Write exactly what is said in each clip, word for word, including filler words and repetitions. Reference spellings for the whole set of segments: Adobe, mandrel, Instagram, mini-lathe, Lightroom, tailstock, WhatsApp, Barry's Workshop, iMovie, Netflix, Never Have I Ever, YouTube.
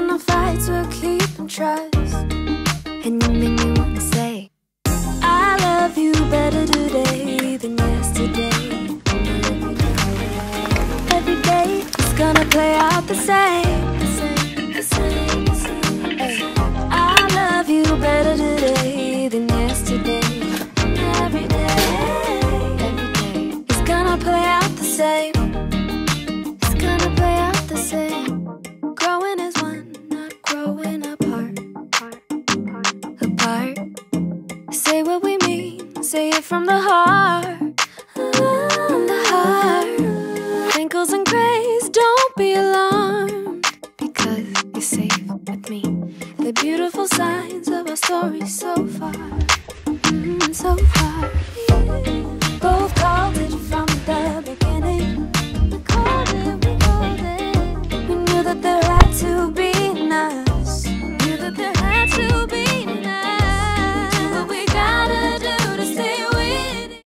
personal fights will keep in trust. And you make me want to say, I love you better today than yesterday. Every day is gonna play out the same. I love you better today than yesterday. Every day it's gonna play out the same. It's gonna play out the same. Growing as one, not growing apart. Apart. Say what we mean, say it from the heart. From the heart. Wrinkles and grays, don't be alarmed, because you're safe with me. The beautiful signs of our story so far, mm, so far. Yeah. Both called it from the beginning. We called it, we called it. We knew that there had to be us. We knew that there had to be us. Do what we gotta do to stay with it.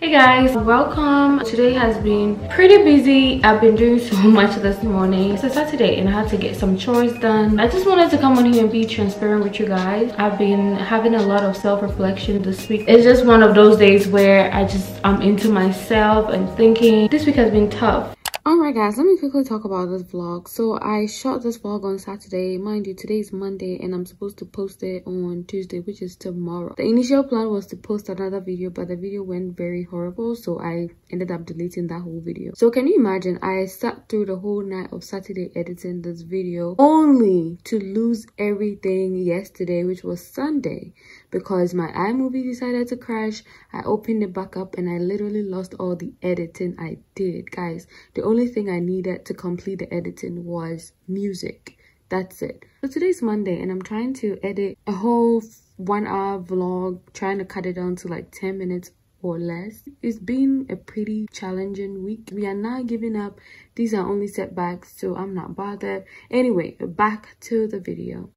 Hey guys, welcome. Today has been pretty busy. I've been doing so much this morning. It's a Saturday and I had to get some chores done. I just wanted to come on here and be transparent with you guys. I've been having a lot of self-reflection this week. It's just one of those days where I just I'm into myself and thinking this week has been tough. Alright guys, let me quickly talk about this vlog. So I shot this vlog on Saturday. Mind you, today is Monday and I'm supposed to post it on Tuesday, which is tomorrow. The initial plan was to post another video, but the video went very horrible, so I ended up deleting that whole video. So can you imagine, I sat through the whole night of Saturday editing this video only to lose everything yesterday, which was Sunday, because my iMovie decided to crash. I opened it back up and I literally lost all the editing I did. Guys, the only thing I needed to complete the editing was music. That's it. So today's Monday and I'm trying to edit a whole one hour vlog, trying to cut it down to like ten minutes or less. It's been a pretty challenging week. We are not giving up. These are only setbacks, so I'm not bothered. Anyway, back to the video.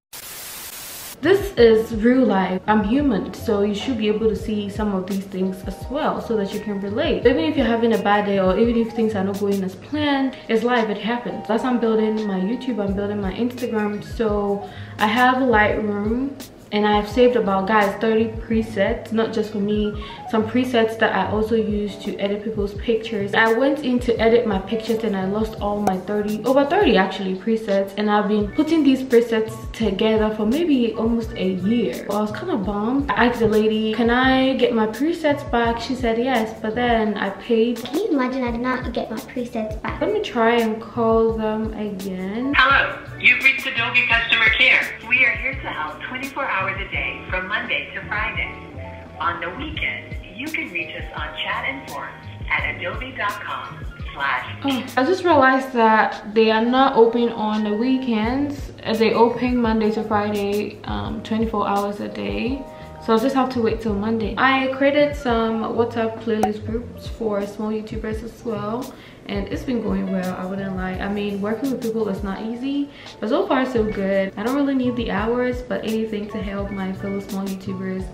This is real life. I'm human, so you should be able to see some of these things as well so that you can relate. Even if you're having a bad day or even if things are not going as planned, it's life, it happens. That's I'm building my YouTube, I'm building my Instagram. So I have Lightroom and I've saved about, guys, thirty presets, not just for me, some presets that I also use to edit people's pictures. I went in to edit my pictures and I lost all my thirty, over thirty actually, presets. And I've been putting these presets together for maybe almost a year. I was kind of bummed. I asked the lady, can I get my presets back? She said yes, but then I paid. Can you imagine I did not get my presets back? Let me try and call them again. Hello, you've reached Adobe Customer Care. We are here to help twenty-four hours a day from Monday to Friday. On the weekend, you can reach us on chat and forums at adobe dot com. Oh, I just realized that they are not open on the weekends. They open Monday to Friday, um, twenty-four hours a day. So I'll just have to wait till Monday. I created some WhatsApp playlist groups for small YouTubers as well. And it's been going well, I wouldn't lie. I mean, working with people is not easy, but so far so good. I don't really need the hours, but anything to help my fellow small YouTubers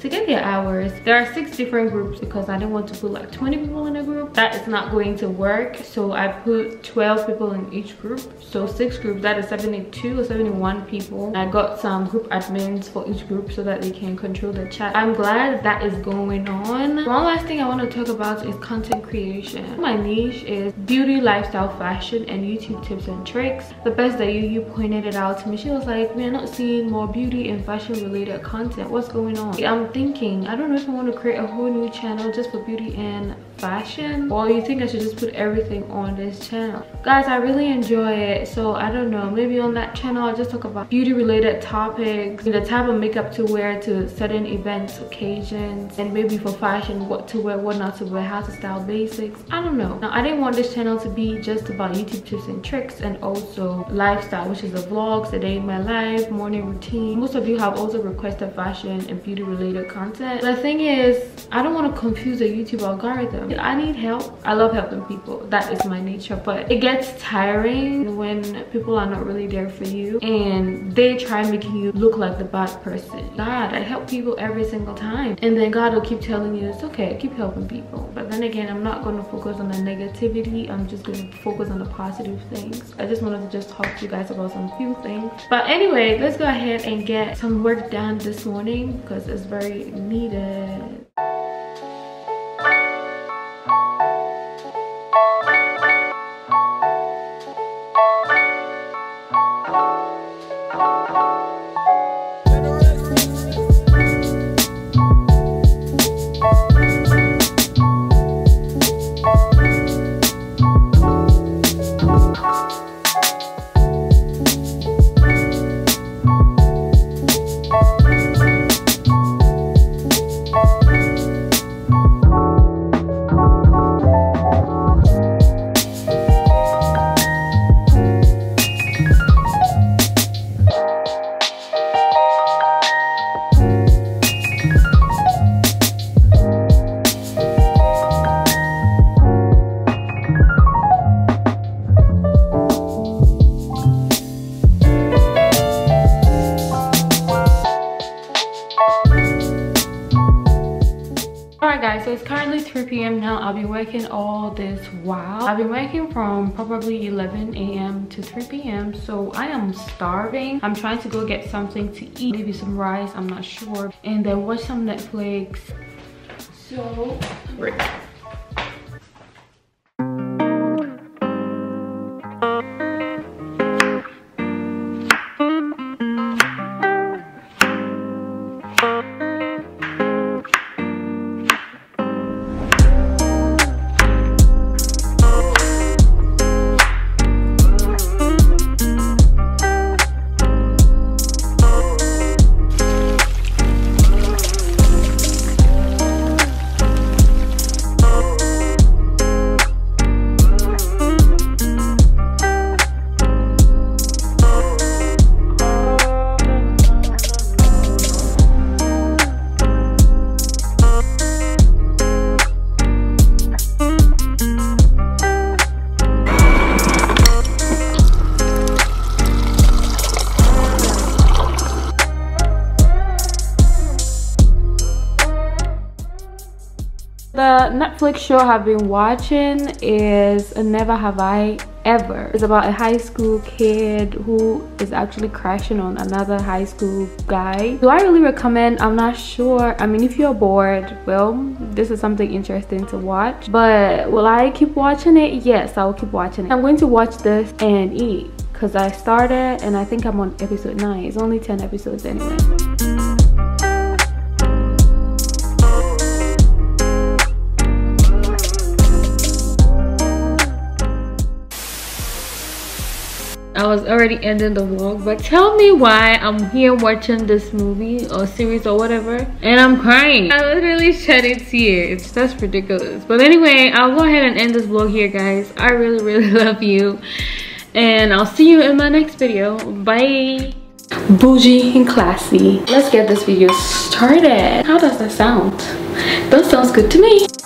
to get their hours. There are six different groups because I didn't want to put like twenty people in a group. That is not going to work. So I put twelve people in each group. So six groups, that is seventy-two or seventy-one people. I got some group admins for each group so that they can control the chat. I'm glad that is going on. One last thing I want to talk about is content creation. My niche is Is beauty, lifestyle, fashion, and YouTube tips and tricks. The best that you, you pointed it out to me. She was like, we are not seeing more beauty and fashion related content. What's going on? I'm thinking, I don't know if I want to create a whole new channel just for beauty and fashion, well, you think I should just put everything on this channel. Guys, I really enjoy it, so I don't know, maybe on that channel I'll just talk about beauty related topics, the type of makeup to wear to certain events, occasions, and maybe for fashion, what to wear, what not to wear, how to style basics. I don't know. Now, I didn't want this channel to be just about YouTube tips and tricks, and also lifestyle, which is the vlogs, the day in my life, morning routine. Most of you have also requested fashion and beauty related content. The thing is, I don't want to confuse the YouTube algorithm. I need help. I love helping people. That is my nature, but it gets tiring when people are not really there for you and they try making you look like the bad person. God, I help people every single time, and then God will keep telling you it's okay, keep helping people. But then again, I'm not going to focus on the negativity. I'm just going to focus on the positive things. I just wanted to just talk to you guys about some few things. But anyway, let's go ahead and get some work done this morning because it's very needed. So it's currently three p m now. I'll be working all this while. I've been working from probably eleven a m to three p m So I am starving. I'm trying to go get something to eat. Maybe some rice, I'm not sure. And then watch some Netflix. So, break. The Netflix show I've been watching is Never Have I Ever. It's about a high school kid who is actually crashing on another high school guy. Do I really recommend? I'm not sure. I mean, if you're bored, well, this is something interesting to watch. But will I keep watching it? Yes, I will keep watching it. I'm going to watch this and eat because I started and I think I'm on episode nine. It's only ten episodes anyway. I was already ending the vlog, but tell me why I'm here watching this movie or series or whatever and I'm crying. I literally shed a tear. It's that's ridiculous. But anyway, I'll go ahead and end this vlog here, guys. I really really love you and I'll see you in my next video. Bye. Bougie and classy. Let's get this video started. How does that sound? That sounds good to me.